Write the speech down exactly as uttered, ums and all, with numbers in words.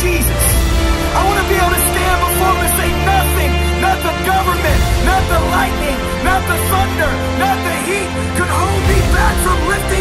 Jesus. I want to be able to stand before him and say nothing, not the government, not the lightning, not the thunder, not the heat could hold me back from lifting